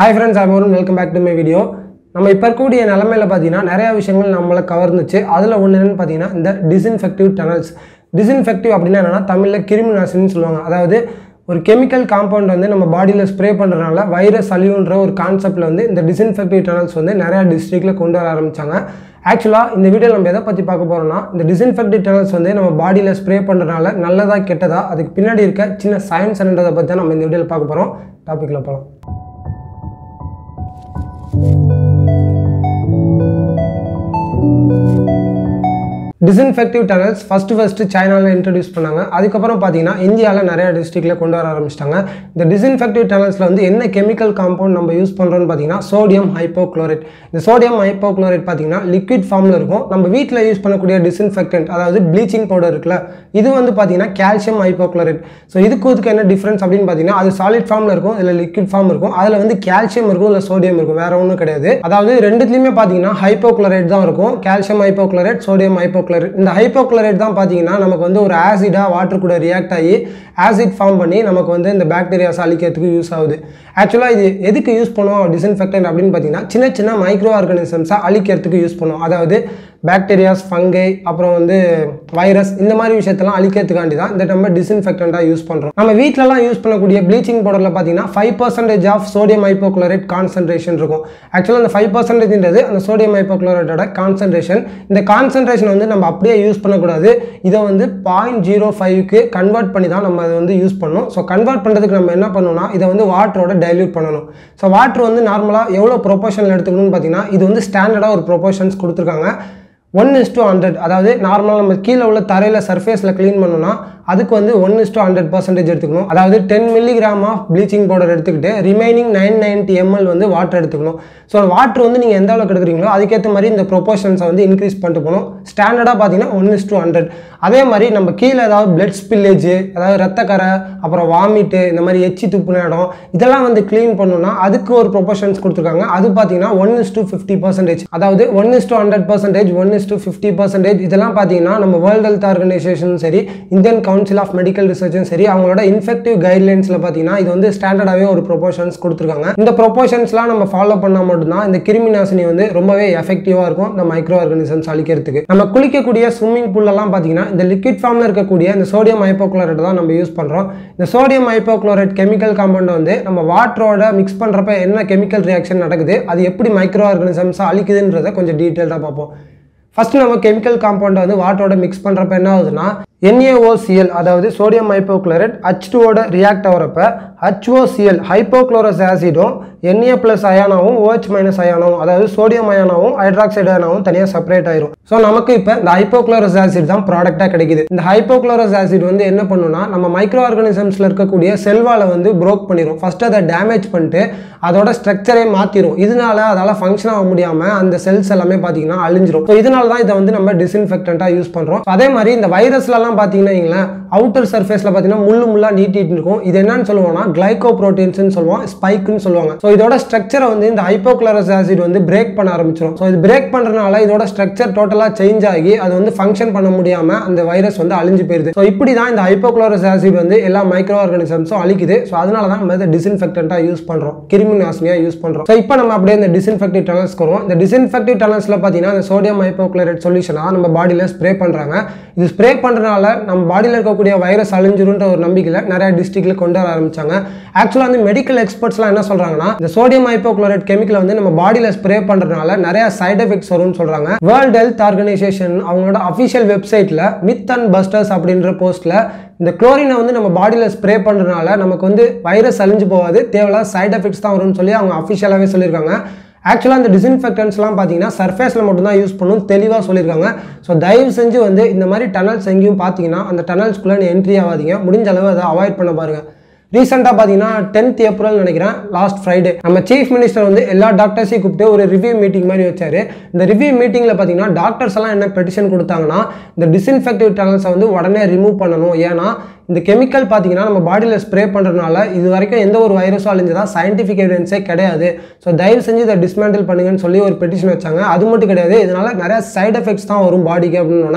Hi friends, I am Arun. Welcome back to my video. நம்ம இப்ப கூடிய நிலமையில பாத்தீனா நிறைய விஷயங்கள் நம்மள கவர்ந்துச்சு. அதுல ஒண்ணு என்னன்னு பாத்தீனா இந்த டிஸ்இன்ஃபெக்டிவ் டனல்ஸ். டிஸ்இன்ஃபெக்டிவ் அப்படினா என்னன்னா தமிழ்ல கிருமிநாசினின்னு சொல்வாங்க. அதாவது ஒரு கெமிக்கல் காம்பவுண்ட் வந்து நம்ம பாடியில ஸ்ப்ரே பண்றனால வைரஸ் அழியுன்ற ஒரு கான்செப்ட்ல வந்து இந்த டிஸ்இன்ஃபெக்டிவ் டனல்ஸ் வந்து நிறைய டிஸ்ட்ரிக்ட்ல கொண்டு வர ஆரம்பிச்சாங்க. ஆக்சுவலா இந்த வீடியோல நம்ம எதை பத்தி பார்க்க போறோம்னா இந்த டிஸ்இன்ஃபெக்டிவ் டனல்ஸ் வந்து நம்ம பாடியில ஸ்ப்ரே பண்றனால நல்லதா கெட்டதா அதுக்கு பின்னாடி இருக்க சின்ன சயின்ஸ் என்னன்றத பத்தி தான் நம்ம இந்த வீடியோல பார்க்க போறோம். டாபிக்ல போலாம். Disinfective tunnels first China la introduce pannanga adukapram pathina India la nariya district la kondu vara aarambichitaanga the disinfective tunnels la undu enna chemical compound namba use pandrom pathina sodium hypochlorite the sodium hypochlorite pathina liquid form la irukum namba veetla use pannakoodiya disinfectant adhaavadhu bleaching powder irukla idu vandu pathina calcium hypochlorite so idukku odukku enna difference appdin pathina adu solid form la irukum illa liquid form irukum adha vandu calcium irukum illa sodium irukum vera onnu kedaadhu adhaavadhu renduthiliyume pathina hypochlorite dhaan irukum calcium hypochlorite sodium hypochlorite இந்த ஹைபோக்ளோரைட் தான் பாத்தீங்கன்னா நமக்கு வந்து ஒரு ஆசிடா water கூட react ஆகி acid form பண்ணி நமக்கு வந்து இந்த பாக்டீரியாஸ் அழிக்கிறதுக்கு யூஸ் ஆகுது. ஆக்சுவலா இது எதுக்கு யூஸ் பண்ணுவோம் டிஸ்இன்ஃபெக்டன்ட் அப்படின்னு பாத்தீங்கன்னா சின்ன சின்ன மைக்ரோ ஆர்கானிசம்ஸை அழிக்கிறதுக்கு யூஸ் பண்ணுவோம். அதாவது பாக்டீரியாஸ் ஃபங்கை அப்புறம் வந்து வைரஸ் இந்த மாதிரி விஷயத்தெல்லாம் அழிக்கிறதுக்காண்டி தான் இந்த நம்ம டிஸ்இன்ஃபெக்டன்ட்டாக யூஸ் பண்ணுறோம். நம்ம வீட்டிலலாம் யூஸ் பண்ணக்கூடிய ப்ளீச்சிங் பவுடரில் பார்த்தீங்கன்னா 5% ஆஃப் சோடியம் ஹைபோக்ளோரைட் கான்சன்ட்ரேஷன் இருக்கும். ஆக்சுவலாக அந்த 5%ன்றது அந்த சோடியம் ஹைபோக்ளோரைட்டோட கான்சன்ட்ரேஷன். இந்த கான்சன்ட்ரேஷன் வந்து நம்ம அப்படியே யூஸ் பண்ணக்கூடாது. இதை வந்து 0.05க்கு கன்வெர்ட் பண்ணி தான் நம்ம அதை வந்து யூஸ் பண்ணணும். ஸோ கன்வெர்ட் பண்ணுறதுக்கு நம்ம என்ன பண்ணணும்னா இதை வந்து வாட்டரோட டைல்யூட் பண்ணணும். ஸோ வாட்டர் வந்து நார்மலாக எவ்வளோ ப்ரொபோர்ஷனில் எடுத்துக்கணும்னு பார்த்தீங்கன்னா இது வந்து ஸ்டாண்டர்டாக ஒரு ப்ரொபோர்ஷன்ஸ் கொடுத்துருக்காங்க 1:100. அதாவது நார்மலாக நம்ம கீழே உள்ள தரையில் சர்ஃபேஸில் க்ளீன் பண்ணோம்னா அதுக்கு வந்து 1:100% எடுத்துக்கணும். அதாவது 10 mg ஆஃப் ப்ளீச்சிங் பவுடர் எடுத்துக்கிட்டு ரிமைனிங் 990 ml வந்து வாட்டர் எடுத்துக்கணும். ஸோ வாட்டர் வந்து நீங்கள் எந்த அளவுக்கு எடுக்கிறீங்களோ அதுக்கேற்ற மாதிரி இந்த ப்ரொபோர்ஷன்ஸை வந்து இன்க்ரீஸ் பண்ணிட்டு போகணும். ஸ்டாண்டர்டாக பார்த்தீங்கன்னா 1:100. அதே மாதிரி நம்ம கீழே ஏதாவது பிளட் ஸ்பில்லேஜ் அதாவது ரத்தக்கரை அப்புறம் வாமிட்டு இந்த மாதிரி எச்சி துப்புன இடம் இதெல்லாம் வந்து க்ளீன் பண்ணணும்னா அதுக்கு ஒரு ப்ரொபோர்ஷன்ஸ் கொடுத்துருக்காங்க. அது பார்த்தீங்கன்னா 1:50%. அதாவது 1:100%, 1:50%. இதெல்லாம் பார்த்தீங்கன்னா நம்ம வேர்ல்ட் ஹெல்த் ஆர்கனைசேஷனும் சரி இந்தியன் கவுன்சில் ஆஃப் மெடிக்கல் ரிசர்ச்சும் சரி அவங்களோட இன்ஃபெக்டிவ் கைட்லைன்ஸில் பார்த்தீங்கன்னா இது வந்து ஸ்டாண்டர்டாகவே ஒரு ப்ரொபோர்ஷன்ஸ் கொடுத்துருக்காங்க. இந்த ப்ரொபோர்ஷன்ஸ்லாம் நம்ம ஃபாலோ பண்ணால் மட்டும்தான் இந்த கிருமிநாசினி வந்து ரொம்பவே எஃபெக்டிவாக இருக்கும் இந்த மைக்ரோ ஆர்கானிசம்ஸ் அழிக்கிறதுக்கு. நம்ம குளிக்கக்கூடிய ஸ்விம்மிங் பூல்லாம் பார்த்தீங்கன்னா இந்த லிக்விட் ஃபார்மில் இருக்கக்கூடிய இந்த சோடியம் ஹைபோக்ளோரைட் தான் நம்ம யூஸ் பண்ணுறோம். இந்த சோடியம் ஹைபோக்ளோரைட் கெமிக்கல் காம்பவுண்ட் வந்து நம்ம வாட்டரோட மிக்ஸ் பண்ணுறப்ப என்ன கெமிக்கல் ரியாக்ஷன் நடக்குது அது எப்படி மைக்ரோ ஆர்கானிசம்ஸ் அழிக்குதுன்றதை கொஞ்சம் டீட்டெயில்டாக பார்ப்போம். ஃபர்ஸ்ட் நம்ம கெமிக்கல் காம்பவுண்டை வந்து வாட்டரோட மிக்ஸ் பண்ணுறப்ப என்ன ஆகுதுன்னா NaOCl அதாவது சோடியம் ஹைபோக்ளோரைட் H2ஓட ரியாக்ட் ஆகிறப்ப HOCl ஹைப்போக்ளோரஸ் ஆசிடும் Na+ அயானாவும் OH- அயானாவும் அதாவது சோடியம் அயானாவும் ஹைட்ராக்சைடு அயானாவும் தனியாக செப்பரேட் ஆயிரும். ஸோ நமக்கு இப்போ இந்த ஹைப்போக்ளோரஸ் ஆசிட் தான் ப்ராடக்டாக கிடைக்குது. இந்த ஹைப்போக்ளோரஸ் ஆசிட் வந்து என்ன பண்ணுன்னா நம்ம மைக்ரோ ஆர்கானிசம்ஸில் இருக்கக்கூடிய செல்வாலை வந்து ப்ரோக் பண்ணிடும். ஃபர்ஸ்ட் அதை டேமேஜ் பண்ணிட்டு அதோட ஸ்ட்ரக்சரே மாற்றிடும். இதனால அதால் ஃபங்க்ஷன் ஆக முடியாமல் அந்த செல்ஸ் எல்லாமே பார்த்தீங்கன்னா அழிஞ்சிடும். ஸோ இதனால தான் இதை வந்து நம்ம டிஸ்இன்ஃபெக்டன்ட்டாக யூஸ் பண்ணுறோம். அதே மாதிரி இந்த வைரஸ்லாம் பாத்தீங்கன்னா அவுட்டர் சர்ஃபேஸ்ல பாத்தீங்கன்னா முள்ளு முள்ளா நீட்டிட்டு இருக்கும். இது என்னன்னு சொல்லுவோம்னா glyco proteins னு சொல்லுவோம், spike னு சொல்லுவாங்க. சோ இதோட ஸ்ட்ரக்சரை வந்து இந்த ஹைப்போக்ளோரஸ் ஆசிட் வந்து பிரேக் பண்ண ஆரம்பிச்சிரும். சோ இது பிரேக் பண்றனால இதோட ஸ்ட்ரக்சர் டோட்டலா சேஞ்ச் ஆகி அது வந்து ஃபங்க்ஷன் பண்ண முடியாம அந்த வைரஸ் வந்து அழிஞ்சு போயிடுது. சோ இப்படி தான் இந்த ஹைப்போக்ளோரஸ் ஆசிட் வந்து எல்லா மைக்ரோ ஆர்கானிசம்ஸும் அழிக்குது. சோ அதனால தான் நம்ம இத டிஸ்இன்ஃபெக்டன்ட்டா யூஸ் பண்றோம், கிருமிநாசினியா யூஸ் பண்றோம். சோ இப்போ நம்ம அப்படியே இந்த டிஸ்இன்ஃபெக்டிவ் டனல்ஸ் கரோம். இந்த டிஸ்இன்ஃபெக்டிவ் டனல்ஸ்ல பாத்தீங்கன்னா இந்த சோடியம் ஹைப்போக்ளோரைட் சொல்யூஷனா நம்ம பாடியில ஸ்ப்ரே பண்றாங்க. இது ஸ்ப்ரே பண்றனால நம்ம பாடியில் இருக்கக்கூடிய வைரஸ் அழிஞ்சிருன்ற ஒரு நம்பிக்கையில் நிறைய டிஸ்ட்ரிக்ட்ல கொண்டு வர ஆரம்பிச்சாங்க. ஆக்சுவலாக வந்து மெடிக்கல் எக்ஸ்பர்ட்ஸ்லாம் என்ன சொல்றாங்கன்னா இந்த சோடியம் ஹைப்போக்ளோரைட் கெமிக்கல் வந்து நம்ம பாடியில் ஸ்ப்ரே பண்றதுனால நிறைய சைட் எஃபெக்ட்ஸ் வரும்னு சொல்றாங்க. வேர்ல்ட் ஹெல்த் ஆர்கனைசேஷன் அவங்களோட அஃபிஷியல் வெப்சைட்ல மித் அண்ட் பஸ்டர்ஸ் அப்படின்ற போஸ்ட்ல இந்த குளோரினை வந்து நம்ம பாடியில் ஸ்ப்ரே பண்றதுனால நமக்கு வந்து வைரஸ் அழிஞ்சு போகாது, தேவையில்லாத சைட் எஃபெக்ட்ஸ் தான் வரும்னு சொல்லி அவங்க அஃபிஷியலாகவே சொல்லியிருக்காங்க. ஆக்சுவலாக இந்த டிஸ்இன்ஃபெக்டன்ஸ்லாம் பார்த்தீங்கன்னா சர்ஃபேஸில் மட்டும்தான் யூஸ் பண்ணணும் தெளிவாக சொல்லியிருக்காங்க. ஸோ தயவு செஞ்சு வந்து இந்த மாதிரி டனல்ஸ் எங்கேயும் பார்த்தீங்கன்னா அந்த டனல்ஸ்குள்ளே என்ட்ரி ஆகாதீங்க, முடிஞ்ச அளவு அதை அவாய்ட் பண்ண பாருங்கள். ரீசெண்டாக பார்த்தீங்கன்னா 10th April நினைக்கிறேன் லாஸ்ட் ஃப்ரைடே நம்ம சீஃப் மினிஸ்டர் வந்து எல்லா டாக்டர்ஸையும் கூப்பிட்டு ஒரு ரிவ்யூ மீட்டிங் மாதிரி வச்சார். இந்த ரிவ்யூ மீட்டிங்கில் பார்த்தீங்கன்னா டாக்டர்ஸ் எல்லாம் என்ன பெட்டிஷன் கொடுத்தாங்கன்னா இந்த டிஸ்இன்ஃபெக்டிவ் டனல்ஸை வந்து உடனே ரிமூவ் பண்ணணும். ஏன்னா இந்த கெமிக்கல் பார்த்தீங்கன்னா நம்ம பாடியில் ஸ்ப்ரே பண்ணுறதுனால இது வரைக்கும் எந்த ஒரு வைரஸும் அழிஞ்சதா சயின்டிஃபிக் எவிடன்ஸே கிடையாது. ஸோ தயவு செஞ்சு இதை டிஸ்மேண்டில் பண்ணுங்கன்னு சொல்லி ஒரு பெட்டிஷன் வச்சாங்க. அது மட்டும் கிடையாது, இதனால நிறையா சைட் எஃபெக்ட்ஸ் தான் வரும் பாடிக்கு அப்படின்னு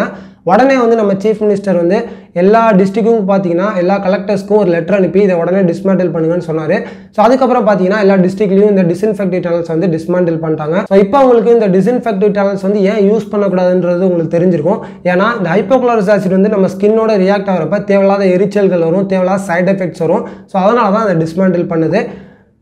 உடனே வந்து நம்ம சீஃப் மினிஸ்டர் வந்து எல்லா டிஸ்ட்ரிக்ட்க்கும் பாத்தீங்கன்னா எல்லா கலெக்டர்ஸ்க்கும் ஒரு லெட்டர் அனுப்பி இத உடனே டிஸ்மேண்டில் பண்ணுங்கன்னு சொன்னாரு. சோ அதுக்கு அப்புறம் பாத்தீங்கன்னா எல்லா டிஸ்ட்ரிக்ட்லயும் இந்த டிஸ்இன்ஃபெக்டிவ் டனல்ஸ் வந்து டிஸ்மேண்டில் பண்ணிட்டாங்க. சோ இப்போ உங்களுக்கு இந்த டிஸ்இன்ஃபெக்டிவ் டனல்ஸ் வந்து ஏன் யூஸ் பண்ண கூடாதுன்றது உங்களுக்கு தெரிஞ்சிருக்கும். ஏனா இந்த ஹைபோக்ளோரஸ் ஆசிட் வந்து நம்ம ஸ்கின்னோட ரியாக்ட் ஆகறப்ப தேவையில்லாத எரிச்சல்கள் வரும், தேவையில்லாத சைடு எஃபெக்ட்ஸ் வரும். சோ அதனால தான் அதை டிஸ்மேண்டில் பண்ணுது.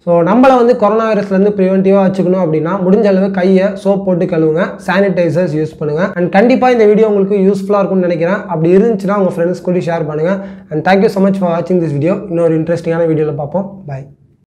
சோ நம்மள வந்து கொரோனா வைரஸ்ல இருந்து பிரிவென்டிவா வச்சுக்கணும் அப்படினா முடிஞ்ச அளவு கையை சோப் போட்டு கழுவுங்க, சானிடைசர்ஸ் யூஸ் பண்ணுங்க. அண்ட் கண்டிப்பா இந்த வீடியோ உங்களுக்கு யூஸ்ஃபுல்லா இருக்கும்னு நினைக்கிறேன். அப்படி இருந்துச்சுன்னா உங்க ஃப்ரெண்ட்ஸ் கூட ஷேர் பண்ணுங்க. And thank you so much for watching this video. இன்னொரு இன்ட்ரஸ்டிங்கான வீடியோல பாப்போம். பை.